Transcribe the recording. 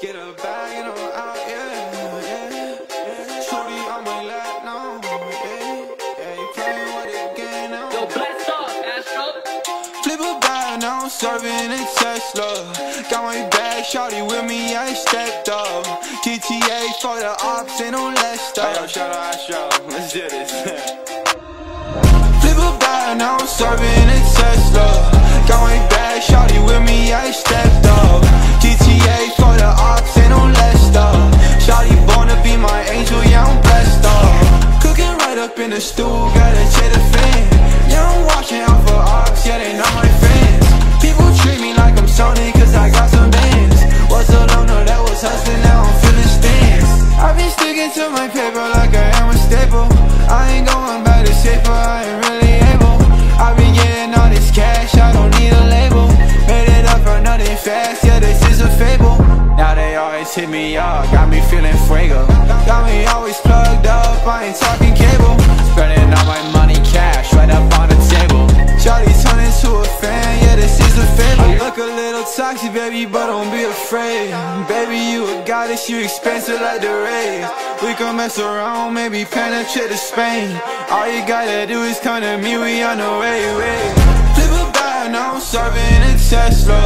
Get a bag and I'm out, yeah. Shorty on my lap now, yeah. You playing with a game now. Yo, blast up, Astro. Flip a bag now, I'm serving a Tesla. Got my bag, shorty with me, I stepped up. GTA for the ops and I'm Lester. Hey, yo, shout out Astro, let's do this. Flip a bag now, I'm serving a Tesla. Got my bag, shorty with me, I stepped up. GTA for the ops, and I'm Lester. Shorty born to be my angel, yeah, I'm blessed up. Cooking right up in the stool, got a cheddar fan. Yeah, I'm watching out for ops, yeah, they not my fans. People treat me like I'm Sony, cause I got some bands. Was so long, no, that was hustling, now I'm feeling stance. I've been sticking to my paper like I am a staple. I ain't going by the shape, but I ain't really able. I've been getting all this cash, I don't need a label. Made it up for nothing fast, yeah, this is a fable. Now they always hit me up, got me feeling fuego. Got me always plugged up, I ain't talking cable. Spending all my money cash, right up on the table. Shawty turn into a fan, yeah, this is a fable. I look a little toxic, baby, but don't be afraid. Baby, you a goddess, you expensive like the Wraith. We can mess around, maybe penetrate to Spain. All you gotta do is come to me, we on the way. Flip a bag, now I'm serving a Tesla.